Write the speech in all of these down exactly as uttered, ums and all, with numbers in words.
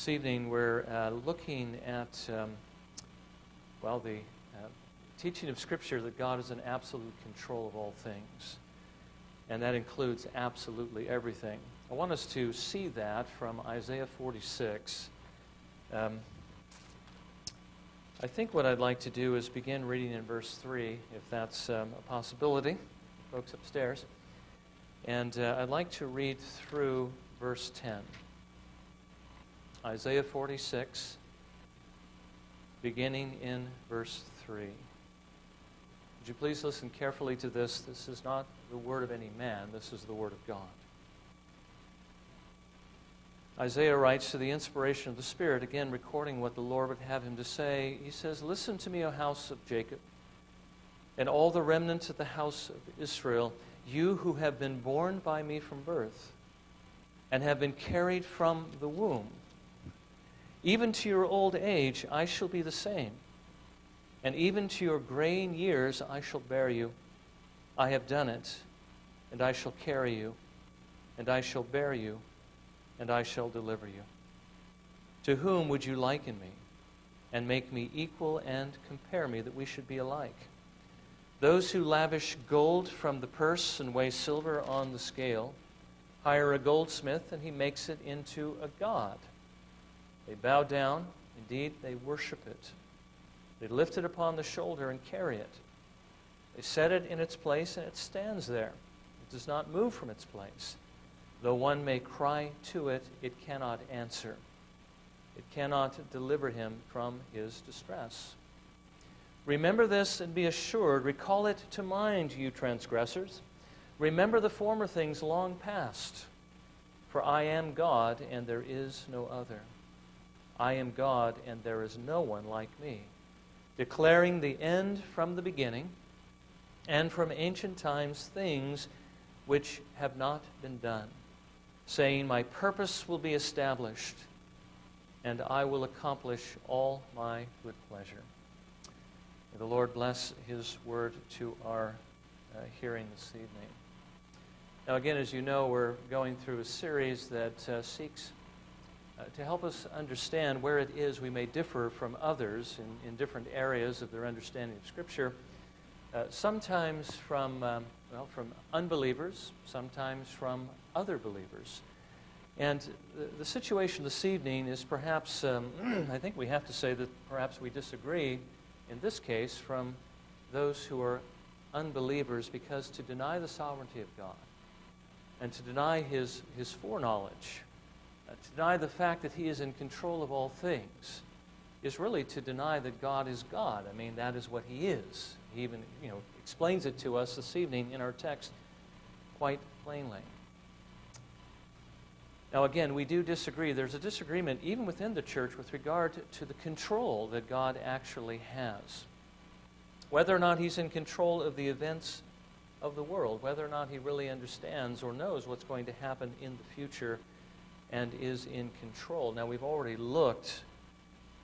This evening we're uh, looking at, um, well, the uh, teaching of Scripture that God is in absolute control of all things. And that includes absolutely everything. I want us to see that from Isaiah forty-six. Um, I think what I'd like to do is begin reading in verse three, if that's um, a possibility. Folks upstairs. And uh, I'd like to read through verse ten. Isaiah forty-six, beginning in verse three. Would you please listen carefully to this? This is not the word of any man. This is the word of God. Isaiah writes to the inspiration of the Spirit, again recording what the Lord would have him to say. He says, "Listen to me, O house of Jacob, and all the remnant of the house of Israel, you who have been born by me from birth, and have been carried from the womb. Even to your old age, I shall be the same. And even to your graying years, I shall bear you. I have done it, and I shall carry you, and I shall bear you, and I shall deliver you. To whom would you liken me, and make me equal, and compare me, that we should be alike? Those who lavish gold from the purse and weigh silver on the scale hire a goldsmith, and he makes it into a god. They bow down, indeed, they worship it. They lift it upon the shoulder and carry it. They set it in its place, and it stands there. It does not move from its place. Though one may cry to it, it cannot answer. It cannot deliver him from his distress. Remember this and be assured. Recall it to mind, you transgressors. Remember the former things long past. For I am God, and there is no other. I am God, and there is no one like me, declaring the end from the beginning, and from ancient times things which have not been done, saying, my purpose will be established, and I will accomplish all my good pleasure." May the Lord bless His word to our uh, hearing this evening. Now again, as you know, we're going through a series that uh, seeks to help us understand where it is we may differ from others in, in different areas of their understanding of Scripture, uh, sometimes from, um, well, from unbelievers, sometimes from other believers. And the, the situation this evening is perhaps, um, I think we have to say that perhaps we disagree, in this case, from those who are unbelievers, because to deny the sovereignty of God and to deny His, his foreknowledge, to deny the fact that He is in control of all things, is really to deny that God is God. I mean, that is what He is. He even, you know, explains it to us this evening in our text quite plainly. Now, again, we do disagree. There's a disagreement even within the church with regard to the control that God actually has. Whether or not He's in control of the events of the world, whether or not He really understands or knows what's going to happen in the future and is in control. Now, we've already looked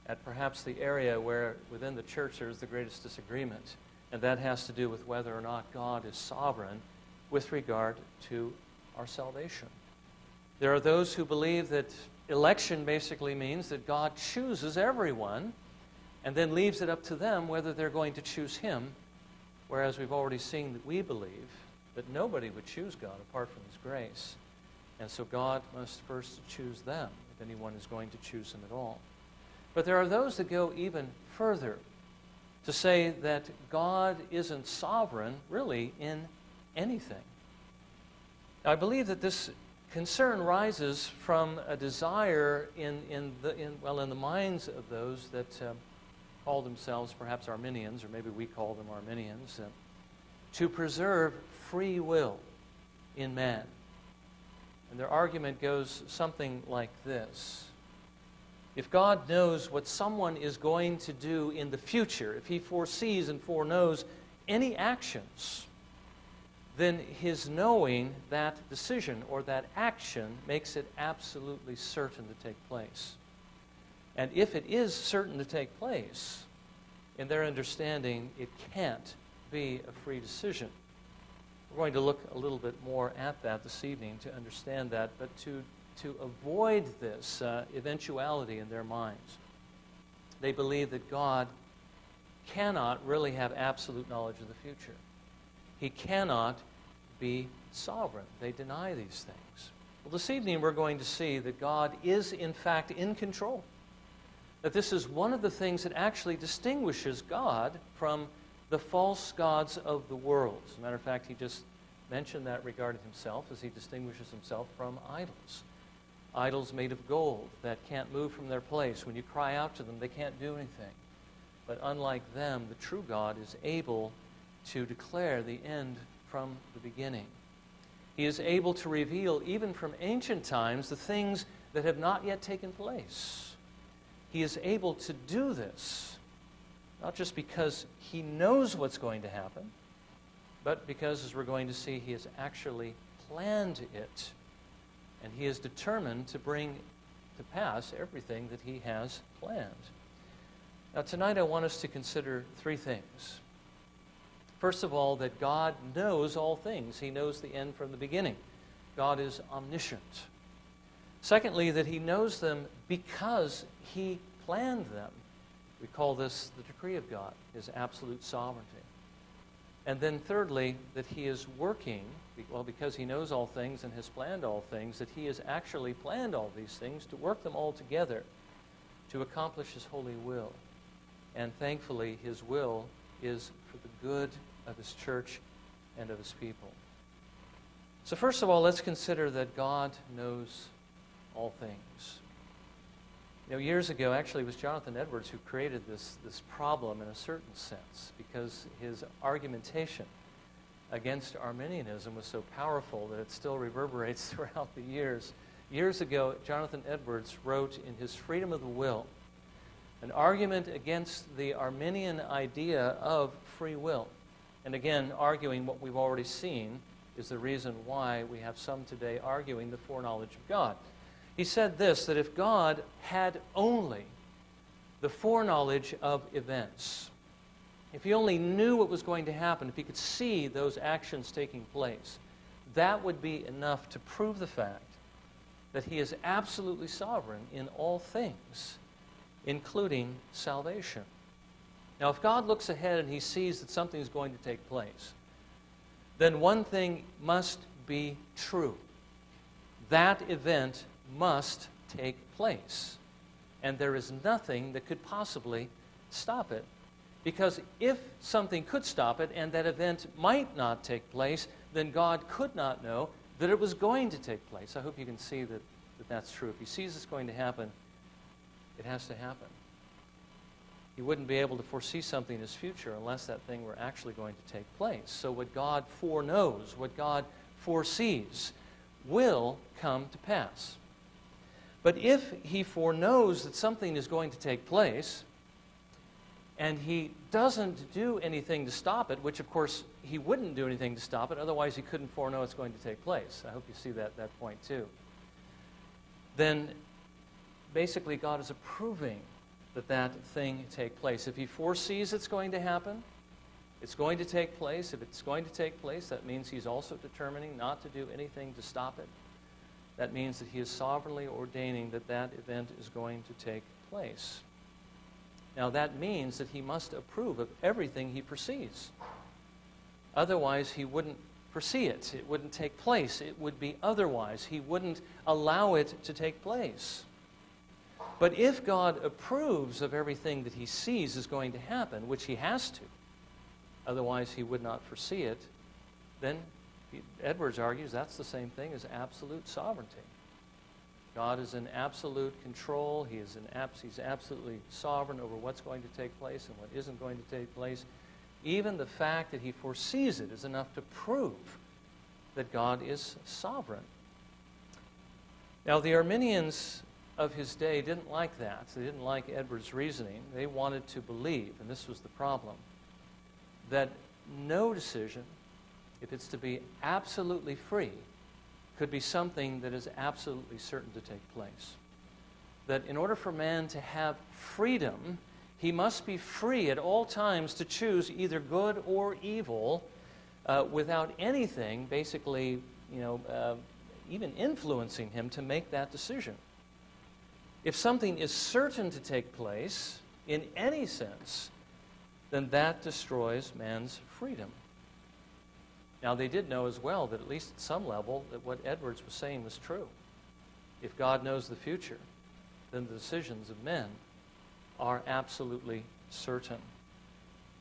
at perhaps the area where within the church there is the greatest disagreement, and that has to do with whether or not God is sovereign with regard to our salvation. There are those who believe that election basically means that God chooses everyone and then leaves it up to them whether they're going to choose Him, whereas we've already seen that we believe that nobody would choose God apart from His grace. And so God must first choose them, if anyone is going to choose them at all. But there are those that go even further to say that God isn't sovereign, really, in anything. Now, I believe that this concern rises from a desire in, in, the, in, well, in the minds of those that um, call themselves perhaps Arminians, or maybe we call them Arminians, uh, to preserve free will in man. And their argument goes something like this. If God knows what someone is going to do in the future, if He foresees and foreknows any actions, then His knowing that decision or that action makes it absolutely certain to take place. And if it is certain to take place, in their understanding, it can't be a free decision. We're going to look a little bit more at that this evening to understand that, but to to avoid this uh, eventuality in their minds. They believe that God cannot really have absolute knowledge of the future. He cannot be sovereign. They deny these things. Well, this evening we're going to see that God is in fact in control. That this is one of the things that actually distinguishes God from the false gods of the world. As a matter of fact, he just mentioned that regarding himself as he distinguishes himself from idols. Idols made of gold that can't move from their place. When you cry out to them, they can't do anything. But unlike them, the true God is able to declare the end from the beginning. He is able to reveal, even from ancient times, the things that have not yet taken place. He is able to do this, not just because he knows what's going to happen, but because, as we're going to see, he has actually planned it. And he is determined to bring to pass everything that he has planned. Now, tonight I want us to consider three things. First of all, that God knows all things. He knows the end from the beginning. God is omniscient. Secondly, that he knows them because he planned them. We call this the decree of God, his absolute sovereignty. And then thirdly, that he is working, well, because he knows all things and has planned all things, that he has actually planned all these things to work them all together to accomplish his holy will. And thankfully, his will is for the good of his church and of his people. So first of all, let's consider that God knows all things. You know, years ago, actually, it was Jonathan Edwards who created this, this problem in a certain sense, because his argumentation against Arminianism was so powerful that it still reverberates throughout the years. Years ago, Jonathan Edwards wrote in his Freedom of the Will an argument against the Arminian idea of free will. And again, arguing what we've already seen is the reason why we have some today arguing the foreknowledge of God. He said this, that if God had only the foreknowledge of events, if he only knew what was going to happen, if he could see those actions taking place, that would be enough to prove the fact that he is absolutely sovereign in all things, including salvation. Now, if God looks ahead and he sees that something is going to take place, then one thing must be true. That event must take place. And there is nothing that could possibly stop it. Because if something could stop it and that event might not take place, then God could not know that it was going to take place. I hope you can see that, that that's true. If he sees it's going to happen, it has to happen. He wouldn't be able to foresee something in his future unless that thing were actually going to take place. So what God foreknows, what God foresees, will come to pass. But if he foreknows that something is going to take place, and he doesn't do anything to stop it, which of course he wouldn't do anything to stop it, otherwise he couldn't foreknow it's going to take place. I hope you see that, that point too. Then basically God is approving that that thing take place. If he foresees it's going to happen, it's going to take place. If it's going to take place, that means he's also determining not to do anything to stop it. That means that he is sovereignly ordaining that that event is going to take place. Now, that means that he must approve of everything he foresees. Otherwise, he wouldn't foresee it. It wouldn't take place. It would be otherwise. He wouldn't allow it to take place. But if God approves of everything that he sees is going to happen, which he has to, otherwise he would not foresee it, then Edwards argues that's the same thing as absolute sovereignty. God is in absolute control. He is in abs- he's absolutely sovereign over what's going to take place and what isn't going to take place. Even the fact that he foresees it is enough to prove that God is sovereign. Now, the Arminians of his day didn't like that. They didn't like Edwards' reasoning. They wanted to believe, and this was the problem, that no decision, if it's to be absolutely free, could be something that is absolutely certain to take place. That in order for man to have freedom, he must be free at all times to choose either good or evil uh, without anything basically, you know, uh, even influencing him to make that decision. If something is certain to take place in any sense, then that destroys man's freedom. Now, they did know as well that at least at some level that what Edwards was saying was true. If God knows the future, then the decisions of men are absolutely certain.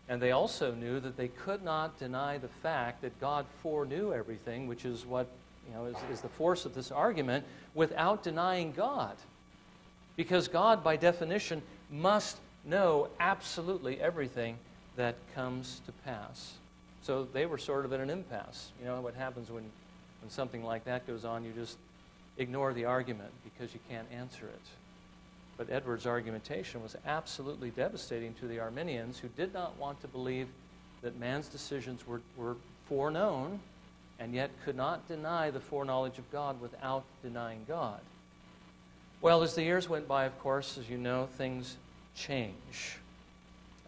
And they also knew that they could not deny the fact that God foreknew everything, which is what, you know, is, is the force of this argument, without denying God. Because God, by definition, must know absolutely everything that comes to pass. So they were sort of at an impasse. You know what happens when, when something like that goes on? You just ignore the argument because you can't answer it. But Edwards' argumentation was absolutely devastating to the Arminians, who did not want to believe that man's decisions were, were foreknown, and yet could not deny the foreknowledge of God without denying God. Well, as the years went by, of course, as you know, things change.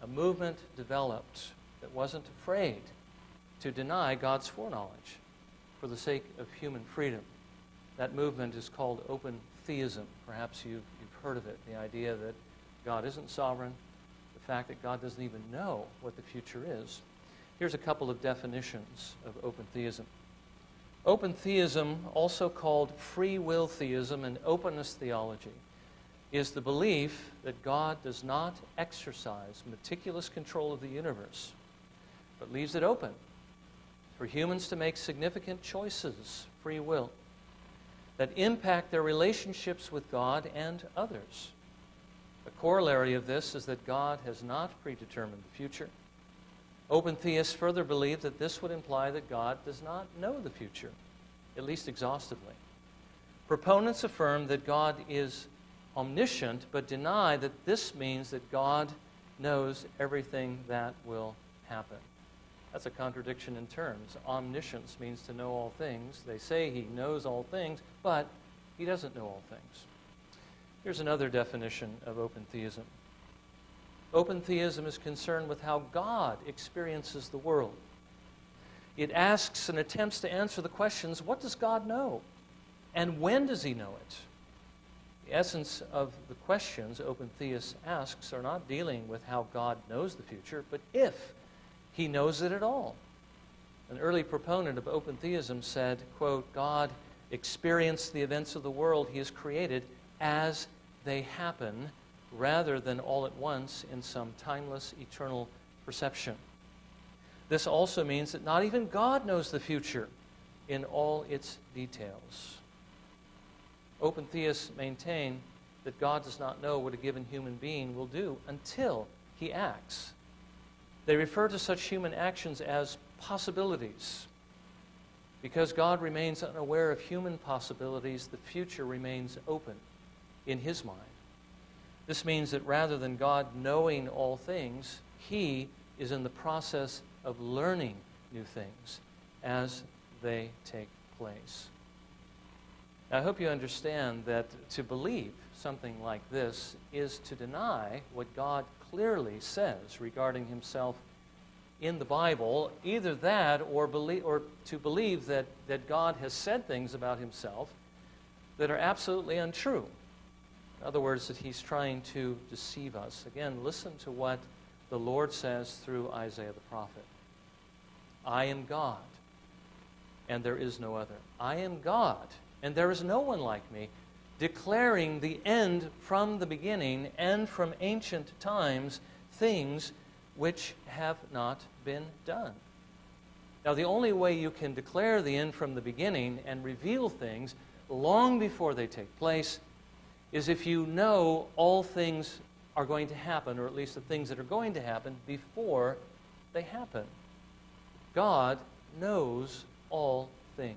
A movement developed that wasn't afraid to deny God's foreknowledge for the sake of human freedom. That movement is called open theism. Perhaps you've heard of it, the idea that God isn't sovereign, the fact that God doesn't even know what the future is. Here's a couple of definitions of open theism. Open theism, also called free will theism and openness theology, is the belief that God does not exercise meticulous control of the universe, but leaves it open for humans to make significant choices, free will, that impact their relationships with God and others. A corollary of this is that God has not predetermined the future. Open theists further believe that this would imply that God does not know the future, at least exhaustively. Proponents affirm that God is omniscient, but deny that this means that God knows everything that will happen. That's a contradiction in terms. Omniscience means to know all things. They say he knows all things, but he doesn't know all things. Here's another definition of open theism. Open theism is concerned with how God experiences the world. It asks and attempts to answer the questions, what does God know? And when does he know it? The essence of the questions open theists asks are not dealing with how God knows the future, but if he knows it at all. An early proponent of open theism said, quote, God experienced the events of the world he has created as they happen, rather than all at once in some timeless, eternal perception. This also means that not even God knows the future in all its details. Open theists maintain that God does not know what a given human being will do until he acts. They refer to such human actions as possibilities. Because God remains unaware of human possibilities, the future remains open in his mind. This means that rather than God knowing all things, he is in the process of learning new things as they take place. Now, I hope you understand that to believe something like this is to deny what God clearly says regarding himself in the Bible, either that or, believe, or to believe that, that God has said things about himself that are absolutely untrue. In other words, that he's trying to deceive us. Again, listen to what the Lord says through Isaiah the prophet. I am God, and there is no other. I am God, and there is no one like me, declaring the end from the beginning and from ancient times, things which have not been done. Now, the only way you can declare the end from the beginning and reveal things long before they take place is if you know all things are going to happen, or at least the things that are going to happen before they happen. God knows all things.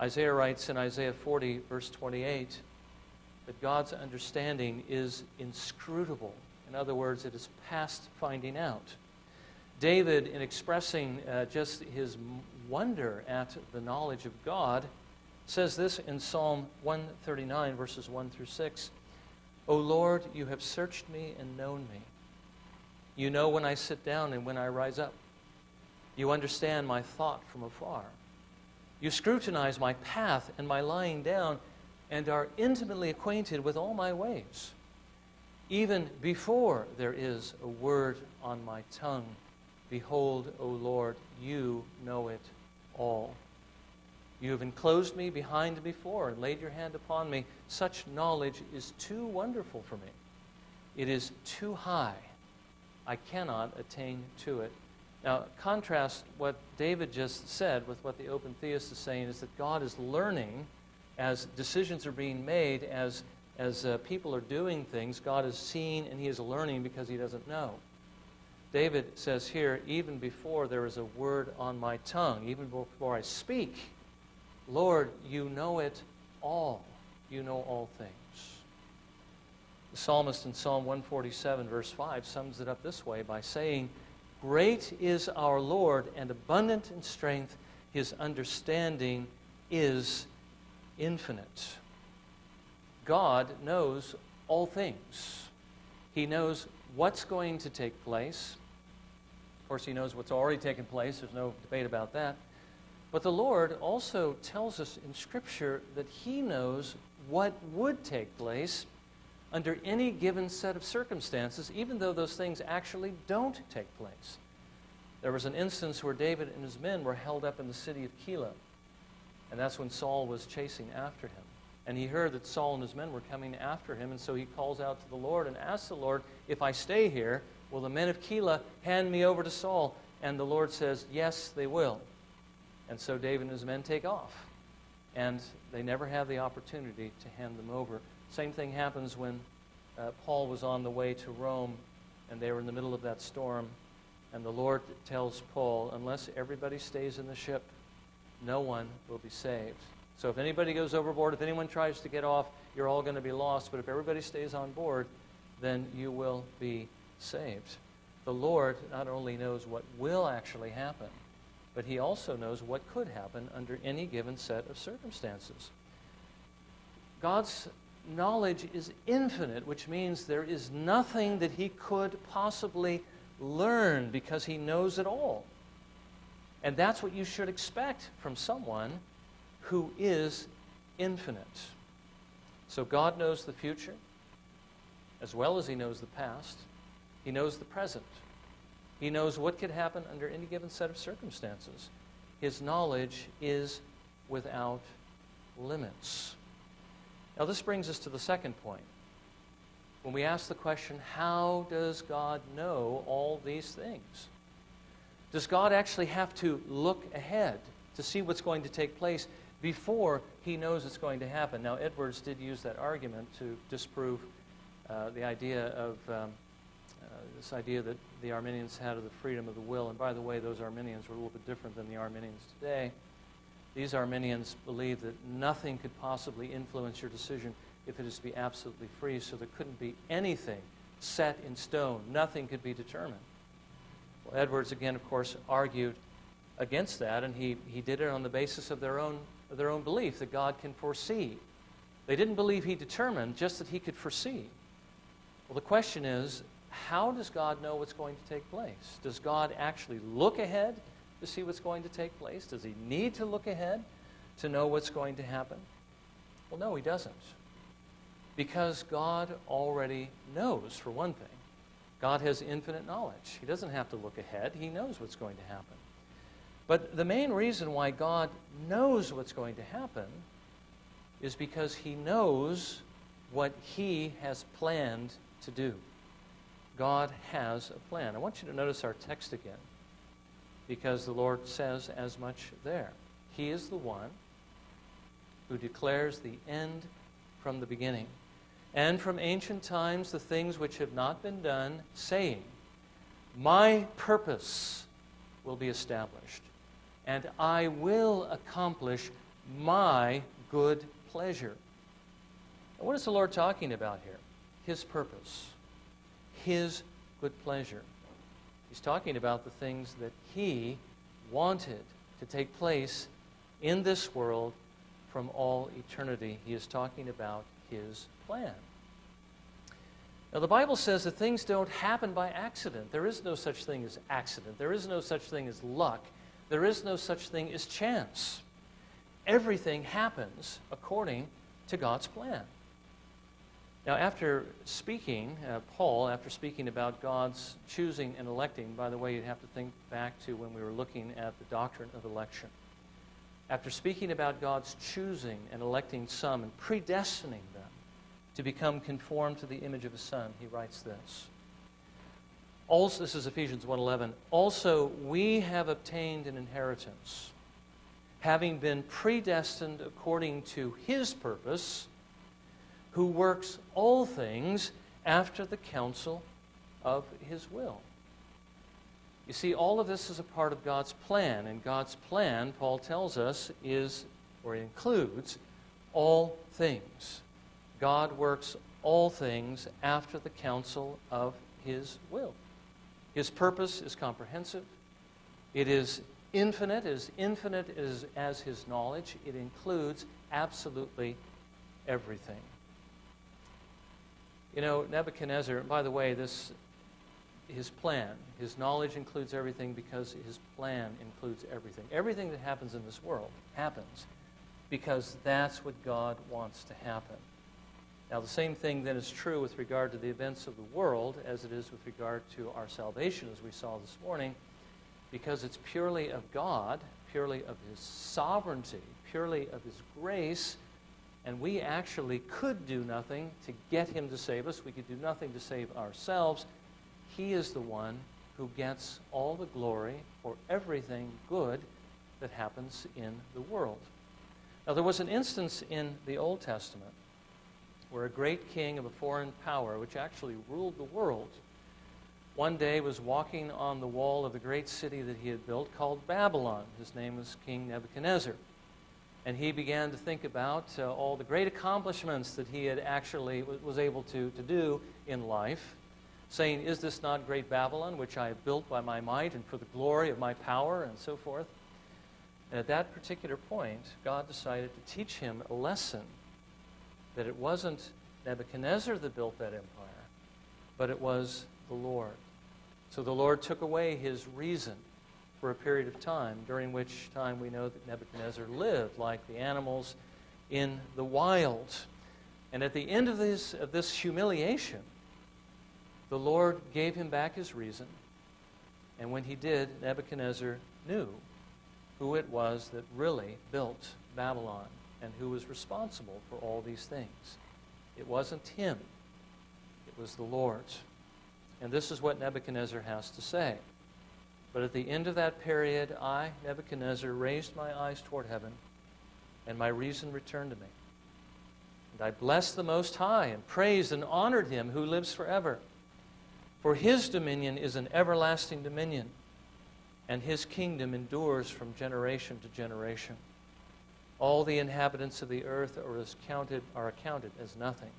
Isaiah writes in Isaiah forty, verse twenty-eight, that God's understanding is inscrutable. In other words, it is past finding out. David, in expressing uh, just his wonder at the knowledge of God, says this in Psalm one thirty-nine, verses one through six, O Lord, you have searched me and known me. You know when I sit down and when I rise up. You understand my thought from afar. You scrutinize my path and my lying down and are intimately acquainted with all my ways, even before there is a word on my tongue. Behold, O Lord, you know it all. You have enclosed me behind before and laid your hand upon me. Such knowledge is too wonderful for me. It is too high. I cannot attain to it. Now, contrast what David just said with what the open theist is saying, is that God is learning as decisions are being made, as, as uh, people are doing things. God is seeing and he is learning because he doesn't know. David says here, even before there is a word on my tongue, even before I speak, Lord, you know it all. You know all things. The psalmist in Psalm one forty-seven, verse five, sums it up this way by saying, great is our Lord and abundant in strength. His understanding is infinite. God knows all things. He knows what's going to take place. Of course, he knows what's already taken place. There's no debate about that. But the Lord also tells us in Scripture that he knows what would take place under any given set of circumstances, even though those things actually don't take place. There was an instance where David and his men were held up in the city of Keilah, and that's when Saul was chasing after him. And he heard that Saul and his men were coming after him, and so he calls out to the Lord and asks the Lord, if I stay here, will the men of Keilah hand me over to Saul? And the Lord says, yes, they will. And so David and his men take off, and they never have the opportunity to hand them over. Same thing happens when uh, Paul was on the way to Rome, and they were in the middle of that storm, and the Lord tells Paul, unless everybody stays in the ship, no one will be saved. So if anybody goes overboard, if anyone tries to get off, you're all going to be lost, but if everybody stays on board, then you will be saved. The Lord not only knows what will actually happen, but he also knows what could happen under any given set of circumstances. God's knowledge is infinite, which means there is nothing that he could possibly learn because he knows it all. And that's what you should expect from someone who is infinite. So God knows the future as well as he knows the past. He knows the present. He knows what could happen under any given set of circumstances. His knowledge is without limits. Now this brings us to the second point. When we ask the question, how does God know all these things? Does God actually have to look ahead to see what's going to take place before he knows it's going to happen? Now Edwards did use that argument to disprove uh, the idea of... Um, Uh, this idea that the Arminians had of the freedom of the will. And by the way, those Arminians were a little bit different than the Arminians today. These Arminians believed that nothing could possibly influence your decision if it is to be absolutely free, so there couldn't be anything set in stone. Nothing could be determined. Well, Edwards, again, of course, argued against that, and he, he did it on the basis of their own, of their own belief that God can foresee. They didn't believe he determined, just that he could foresee. Well, the question is, how does God know what's going to take place? Does God actually look ahead to see what's going to take place? Does he need to look ahead to know what's going to happen? Well, no, he doesn't. Because God already knows, for one thing. God has infinite knowledge. He doesn't have to look ahead. He knows what's going to happen. But the main reason why God knows what's going to happen is because he knows what he has planned to do. God has a plan. I want you to notice our text again, because the Lord says as much there. He is the one who declares the end from the beginning, and from ancient times the things which have not been done, saying, my purpose will be established, and I will accomplish my good pleasure. Now, what is the Lord talking about here? His purpose. His good pleasure. He's talking about the things that he wanted to take place in this world from all eternity. He is talking about his plan. Now, the Bible says that things don't happen by accident. There is no such thing as accident. There is no such thing as luck. There is no such thing as chance. everything happens according to God's plan. Now, after speaking, uh, Paul, after speaking about God's choosing and electing, by the way, you'd have to think back to when we were looking at the doctrine of election. After speaking about God's choosing and electing some and predestining them to become conformed to the image of His Son, he writes this. Also, this is Ephesians one eleven, also we have obtained an inheritance, having been predestined according to His purpose, who works all things after the counsel of His will. You see, all of this is a part of God's plan, and God's plan, Paul tells us, is, or includes, all things. God works all things after the counsel of His will. His purpose is comprehensive. It is infinite, as infinite as, as His knowledge. It includes absolutely everything. You know, Nebuchadnezzar, by the way, this, his plan, his knowledge includes everything because his plan includes everything. Everything that happens in this world happens because that's what God wants to happen. Now, the same thing then is true with regard to the events of the world as it is with regard to our salvation, as we saw this morning, because it's purely of God, purely of His sovereignty, purely of His grace. And we actually could do nothing to get Him to save us. We could do nothing to save ourselves. He is the one who gets all the glory for everything good that happens in the world. Now, there was an instance in the Old Testament where a great king of a foreign power, which actually ruled the world, one day was walking on the wall of the great city that he had built called Babylon. His name was King Nebuchadnezzar. And he began to think about uh, all the great accomplishments that he had actually was able to, to do in life, saying, is this not great Babylon, which I have built by my might and for the glory of my power, and so forth? And at that particular point, God decided to teach him a lesson that it wasn't Nebuchadnezzar that built that empire, but it was the Lord. So the Lord took away his reason for a period of time, during which time we know that Nebuchadnezzar lived like the animals in the wild. And at the end of this, of this humiliation, the Lord gave him back his reason. And when He did, Nebuchadnezzar knew who it was that really built Babylon and who was responsible for all these things. It wasn't him. It was the Lord. And this is what Nebuchadnezzar has to say. But at the end of that period, I, Nebuchadnezzar, raised my eyes toward heaven, and my reason returned to me. And I blessed the Most High, and praised and honored Him who lives forever. For His dominion is an everlasting dominion, and His kingdom endures from generation to generation. All the inhabitants of the earth are, as counted, are accounted as nothing.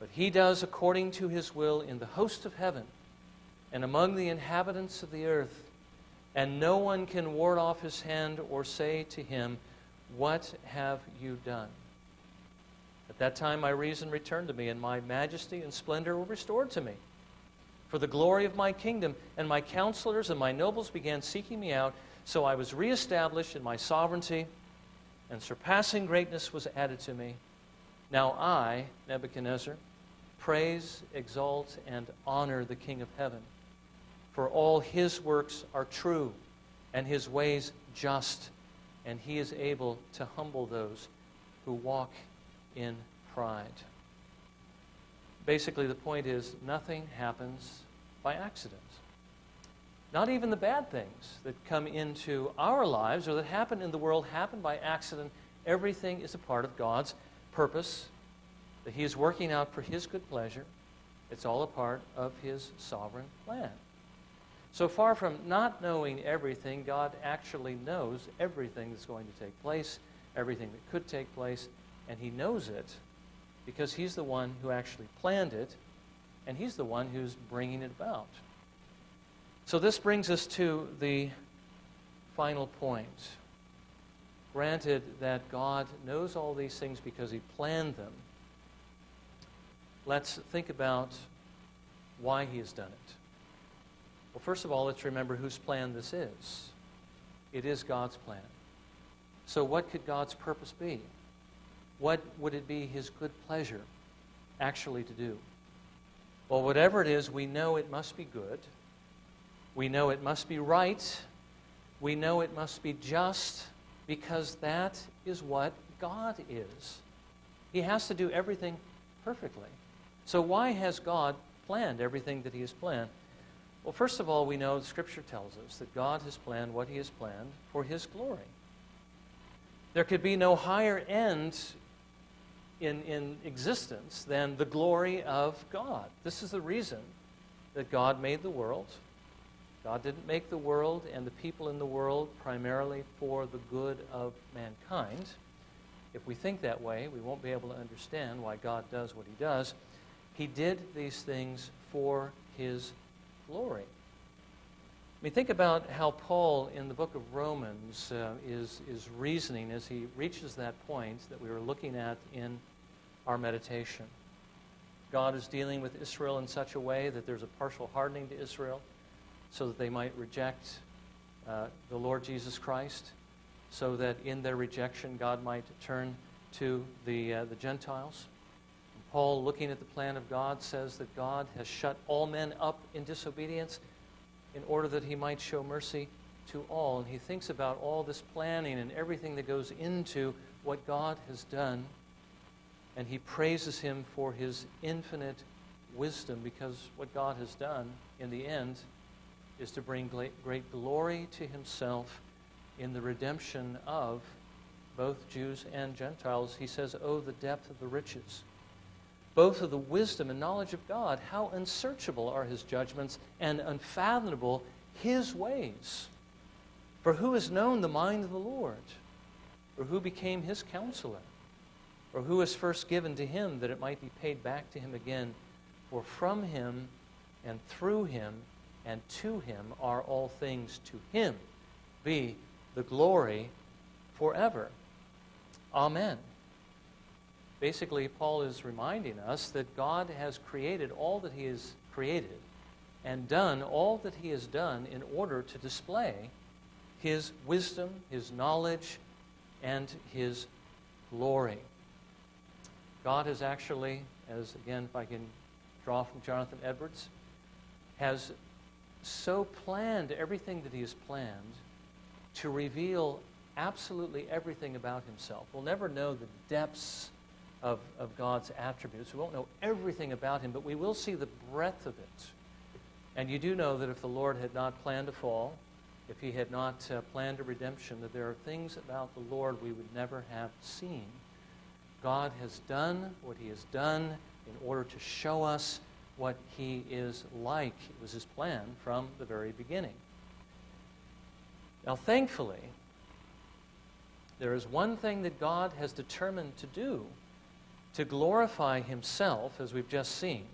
But He does according to His will in the host of heaven, and among the inhabitants of the earth, and no one can ward off His hand or say to Him, what have you done? At that time my reason returned to me, and my majesty and splendor were restored to me. For the glory of my kingdom, and my counselors and my nobles began seeking me out, so I was reestablished in my sovereignty, and surpassing greatness was added to me. Now I, Nebuchadnezzar, praise, exalt, and honor the King of heaven. For all His works are true, and His ways just, and He is able to humble those who walk in pride. Basically, the point is nothing happens by accident. Not even the bad things that come into our lives or that happen in the world happen by accident. Everything is a part of God's purpose that He is working out for His good pleasure. It's all a part of His sovereign plan. So far from not knowing everything, God actually knows everything that's going to take place, everything that could take place, and He knows it because He's the one who actually planned it, and He's the one who's bringing it about. So this brings us to the final point. Granted that God knows all these things because He planned them, let's think about why He has done it. Well, first of all, let's remember whose plan this is. It is God's plan. So what could God's purpose be? What would it be his good pleasure actually to do? Well, whatever it is, we know it must be good. We know it must be right. We know it must be just, because that is what God is. He has to do everything perfectly. So why has God planned everything that he has planned? Well, first of all, we know Scripture tells us that God has planned what he has planned for his glory. There could be no higher end in, in existence than the glory of God. This is the reason that God made the world. God didn't make the world and the people in the world primarily for the good of mankind. If we think that way, we won't be able to understand why God does what he does. He did these things for his glory. I mean, think about how Paul in the book of Romans uh, is, is reasoning as he reaches that point that we were looking at in our meditation. God is dealing with Israel in such a way that there's a partial hardening to Israel so that they might reject uh, the Lord Jesus Christ, so that in their rejection God might turn to the, uh, the Gentiles. And Paul, looking at the plan of God, says that God has shut all men up in disobedience in order that he might show mercy to all. And he thinks about all this planning and everything that goes into what God has done, and he praises him for his infinite wisdom, because what God has done in the end is to bring great glory to himself in the redemption of both Jews and Gentiles. He says, "Oh, the depth of the riches, both of the wisdom and knowledge of God. How unsearchable are his judgments, and unfathomable his ways. For who has known the mind of the Lord? Or who became his counselor? Or who was first given to him that it might be paid back to him again? For from him and through him and to him are all things. To him be the glory forever. Amen." Basically, Paul is reminding us that God has created all that he has created and done all that he has done in order to display his wisdom, his knowledge, and his glory. God has actually, as again, if I can draw from Jonathan Edwards, has so planned everything that he has planned to reveal absolutely everything about himself. We'll never know the depths of, of God's attributes. We won't know everything about him, but we will see the breadth of it. And you do know that if the Lord had not planned a fall, if he had not uh, planned a redemption, that there are things about the Lord we would never have seen. God has done what he has done in order to show us what he is like. It was his plan from the very beginning. Now, thankfully, there is one thing that God has determined to do to glorify himself, as we've just seen.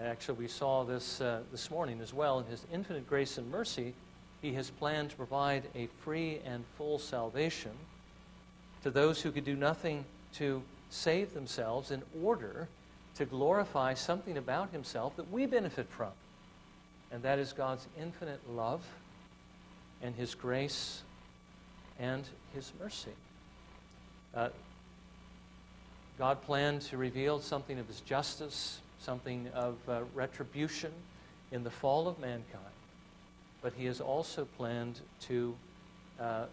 Actually, we saw this uh, this morning as well. In his infinite grace and mercy, he has planned to provide a free and full salvation to those who could do nothing to save themselves in order to glorify something about himself that we benefit from. And that is God's infinite love and his grace and his mercy. Uh, God planned to reveal something of his justice, something of uh, retribution in the fall of mankind. But he has also planned to uh,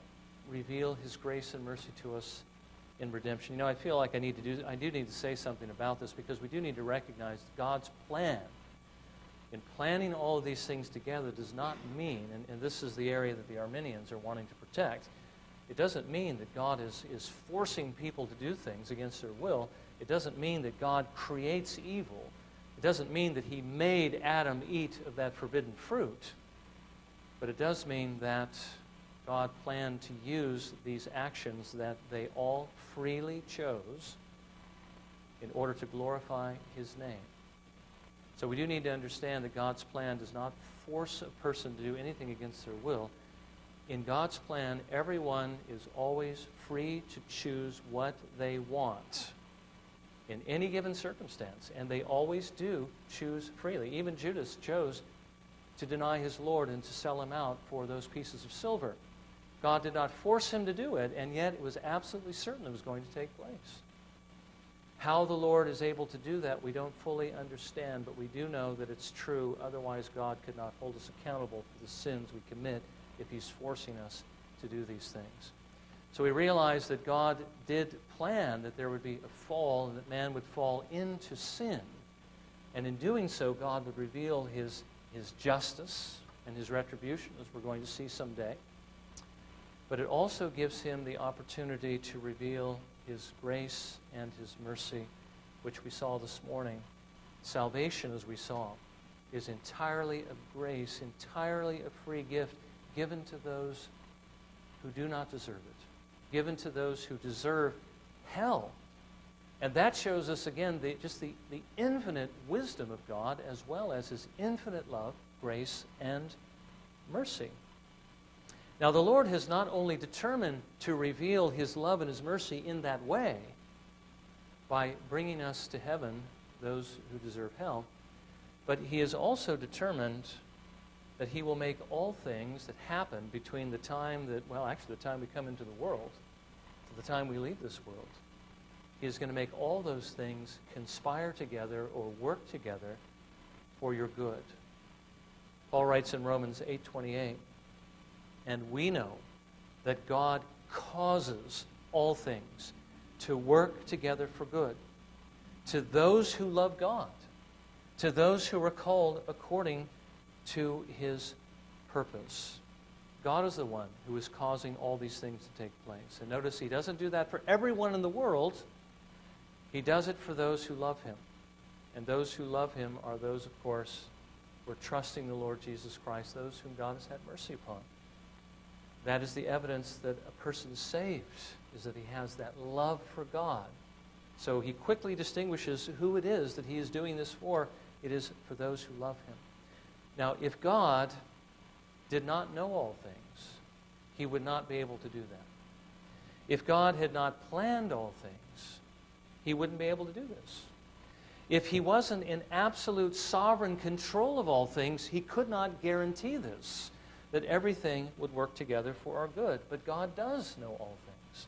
reveal his grace and mercy to us in redemption. You know, I feel like I need to do, I do need to say something about this, because we do need to recognize God's plan in planning all of these things together does not mean, and, and this is the area that the Arminians are wanting to protect, it doesn't mean that God is, is forcing people to do things against their will. It doesn't mean that God creates evil. It doesn't mean that he made Adam eat of that forbidden fruit. But it does mean that God planned to use these actions that they all freely chose in order to glorify his name. So we do need to understand that God's plan does not force a person to do anything against their will. In God's plan, everyone is always free to choose what they want in any given circumstance, and they always do choose freely. Even Judas chose to deny his Lord and to sell him out for those pieces of silver. God did not force him to do it, and yet it was absolutely certain it was going to take place. How the Lord is able to do that, we don't fully understand, but we do know that it's true. Otherwise, God could not hold us accountable for the sins we commit if he's forcing us to do these things. So we realize that God did plan that there would be a fall and that man would fall into sin. And in doing so, God would reveal his, his justice and his retribution, as we're going to see someday. But it also gives him the opportunity to reveal his grace and his mercy, which we saw this morning. Salvation, as we saw, is entirely of grace, entirely a free gift given to those who do not deserve it, given to those who deserve hell. And that shows us, again, the, just the, the infinite wisdom of God, as well as his infinite love, grace, and mercy. Now, the Lord has not only determined to reveal his love and his mercy in that way, by bringing us to heaven, those who deserve hell, but he is also determined that he will make all things that happen between the time that, well, actually the time we come into the world to the time we leave this world. He is going to make all those things conspire together or work together for your good. Paul writes in Romans eight twenty-eight, and we know that God causes all things to work together for good, to those who love God, to those who are called according to his purpose. God is the one who is causing all these things to take place. And notice he doesn't do that for everyone in the world. He does it for those who love him. And those who love him are those, of course, who are trusting the Lord Jesus Christ, those whom God has had mercy upon. That is the evidence that a person is saved, is that he has that love for God. So he quickly distinguishes who it is that he is doing this for. It is for those who love him. Now, if God did not know all things, he would not be able to do that. If God had not planned all things, he wouldn't be able to do this. If he wasn't in absolute sovereign control of all things, he could not guarantee this, that everything would work together for our good. But God does know all things.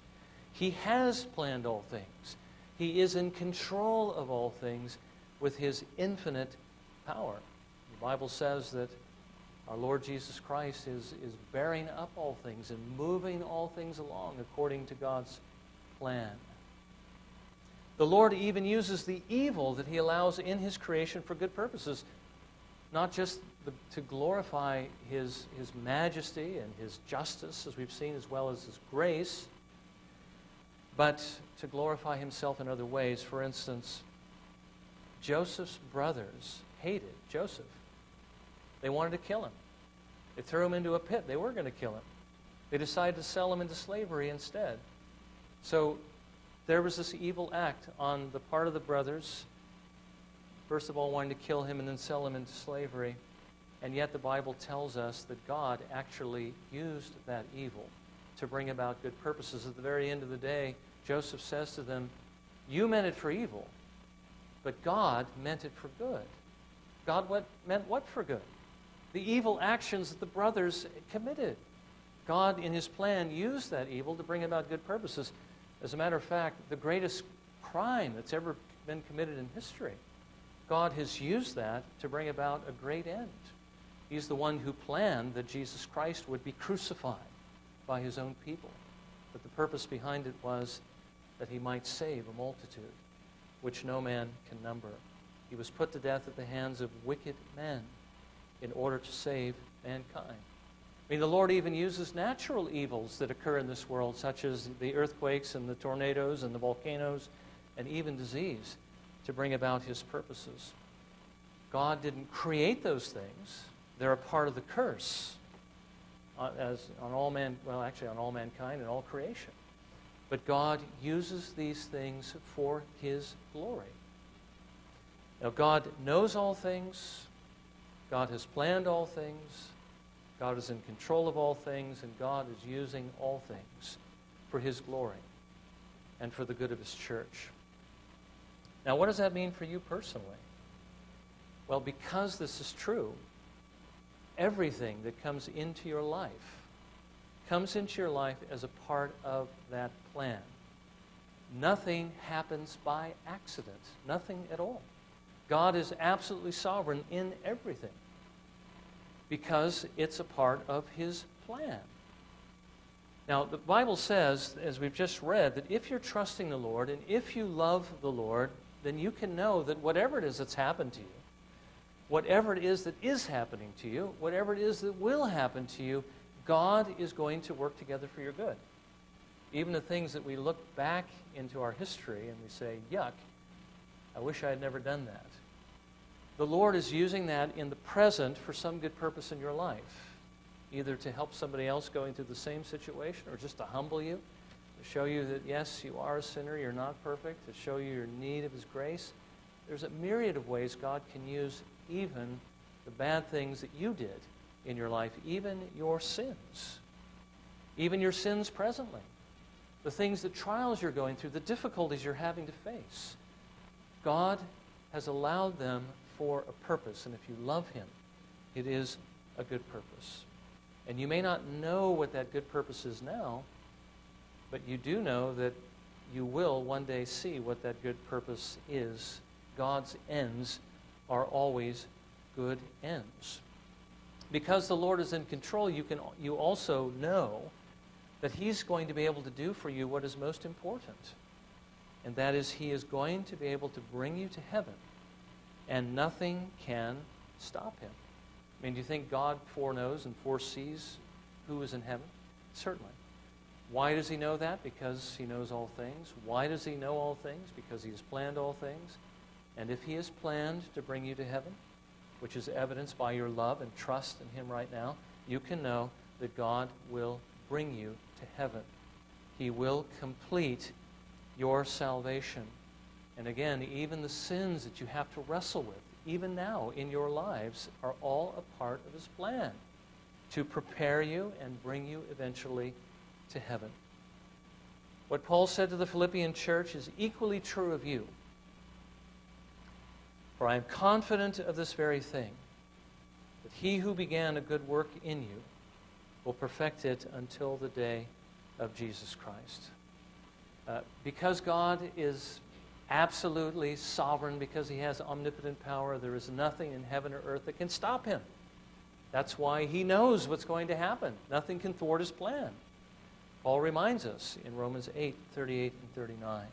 He has planned all things. He is in control of all things with his infinite power. The Bible says that our Lord Jesus Christ is, is bearing up all things and moving all things along according to God's plan. The Lord even uses the evil that he allows in his creation for good purposes, not just the, to glorify his, his majesty and his justice, as we've seen, as well as his grace, but to glorify himself in other ways. For instance, Joseph's brothers hated Joseph. They wanted to kill him. They threw him into a pit. They were going to kill him. They decided to sell him into slavery instead. So there was this evil act on the part of the brothers, first of all wanting to kill him and then sell him into slavery. And yet the Bible tells us that God actually used that evil to bring about good purposes. At the very end of the day, Joseph says to them, "You meant it for evil, but God meant it for good." God what, meant what for good? The evil actions that the brothers committed. God, in his plan, used that evil to bring about good purposes. As a matter of fact, the greatest crime that's ever been committed in history, God has used that to bring about a great end. He's the one who planned that Jesus Christ would be crucified by his own people. But the purpose behind it was that he might save a multitude, which no man can number. He was put to death at the hands of wicked men in order to save mankind. I mean, the Lord even uses natural evils that occur in this world, such as the earthquakes and the tornadoes and the volcanoes and even disease, to bring about his purposes. God didn't create those things. They're a part of the curse on, as on all man, well, actually on all mankind and all creation. But God uses these things for his glory. Now, God knows all things. God has planned all things. God is in control of all things, and God is using all things for his glory and for the good of his church. Now, what does that mean for you personally? Well, because this is true, everything that comes into your life comes into your life as a part of that plan. Nothing happens by accident. Nothing at all. God is absolutely sovereign in everything because it's a part of His plan. Now, the Bible says, as we've just read, that if you're trusting the Lord and if you love the Lord, then you can know that whatever it is that's happened to you, whatever it is that is happening to you, whatever it is that will happen to you, God is going to work together for your good. Even the things that we look back into our history and we say, yuck, I wish I had never done that. The Lord is using that in the present for some good purpose in your life, either to help somebody else going through the same situation or just to humble you, to show you that, yes, you are a sinner, you're not perfect, to show you your need of His grace. There's a myriad of ways God can use even the bad things that you did in your life, even your sins, even your sins presently, the things, the trials you're going through, the difficulties you're having to face. God has allowed them for a purpose, and if you love Him, it is a good purpose. And you may not know what that good purpose is now, but you do know that you will one day see what that good purpose is. God's ends are always good ends. Because the Lord is in control, you can you also know that He's going to be able to do for you what is most important. And that is, He is going to be able to bring you to heaven, and nothing can stop Him. I mean, do you think God foreknows and foresees who is in heaven? Certainly. Why does He know that? Because He knows all things. Why does He know all things? Because He has planned all things. And if He has planned to bring you to heaven, which is evidenced by your love and trust in Him right now, you can know that God will bring you to heaven. He will complete your salvation. And again, even the sins that you have to wrestle with, even now in your lives, are all a part of His plan to prepare you and bring you eventually to heaven. What Paul said to the Philippian church is equally true of you. For I am confident of this very thing, that He who began a good work in you will perfect it until the day of Jesus Christ. Uh, because God is absolutely sovereign, because He has omnipotent power, there is nothing in heaven or earth that can stop Him. That's why He knows what's going to happen. Nothing can thwart His plan. Paul reminds us in Romans eight, thirty-eight and thirty-nine,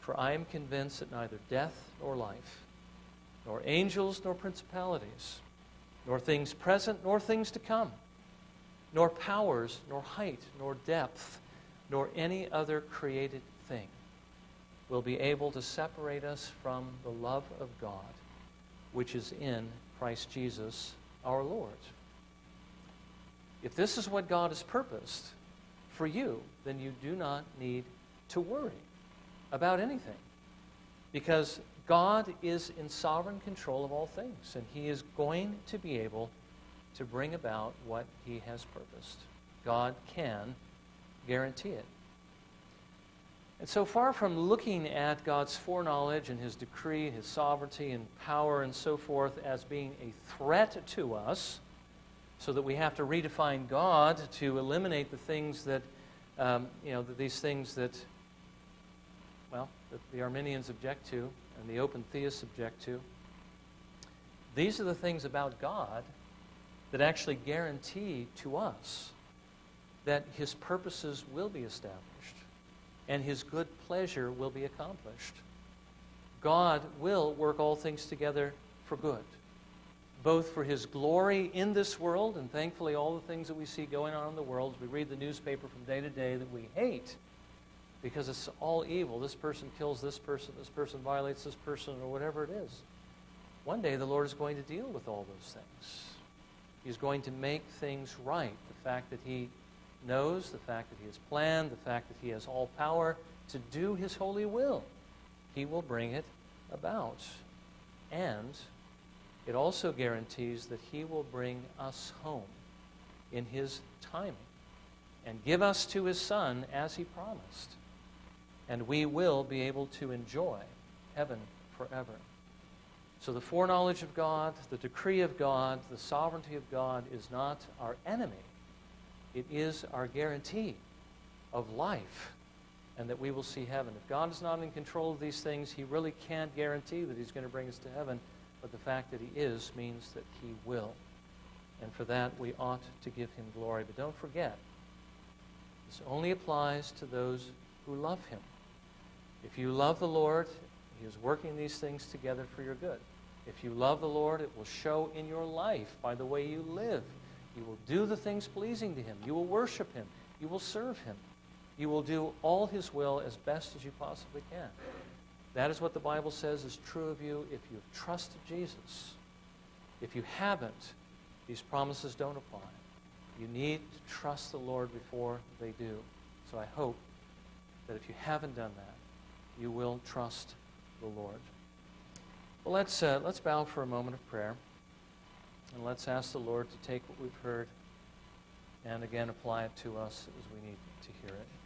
for I am convinced that neither death nor life, nor angels nor principalities, nor things present nor things to come, nor powers, nor height, nor depth, nor any other created thing will be able to separate us from the love of God, which is in Christ Jesus our Lord. If this is what God has purposed for you, then you do not need to worry about anything, because God is in sovereign control of all things, and He is going to be able to bring about what He has purposed. God can guarantee it. And so far from looking at God's foreknowledge and His decree, His sovereignty and power and so forth as being a threat to us, so that we have to redefine God to eliminate the things that, um, you know, these things that, well, that the Arminians object to and the open theists object to. These are the things about God that actually guarantee to us that His purposes will be established and His good pleasure will be accomplished. God will work all things together for good, both for His glory in this world, and thankfully all the things that we see going on in the world, we read the newspaper from day to day that we hate because it's all evil. This person kills this person, this person violates this person, or whatever it is. One day the Lord is going to deal with all those things. He's going to make things right. The fact that He knows, the fact that He has planned, the fact that He has all power to do His holy will, He will bring it about. And it also guarantees that He will bring us home in His timing and give us to His Son as He promised. And we will be able to enjoy heaven forever. So the foreknowledge of God, the decree of God, the sovereignty of God is not our enemy. It is our guarantee of life and that we will see heaven. If God is not in control of these things, he really can't guarantee that he's going to bring us to heaven, but the fact that he is means that he will. And for that, we ought to give him glory. But don't forget, this only applies to those who love him. If you love the Lord, he is working these things together for your good. If you love the Lord, it will show in your life by the way you live. You will do the things pleasing to him. You will worship him. You will serve him. You will do all his will as best as you possibly can. That is what the Bible says is true of you if you've trusted Jesus. If you haven't, these promises don't apply. You need to trust the Lord before they do. So I hope that if you haven't done that, you will trust the Lord. Well, let's, uh, let's bow for a moment of prayer, and let's ask the Lord to take what we've heard and again apply it to us as we need to hear it.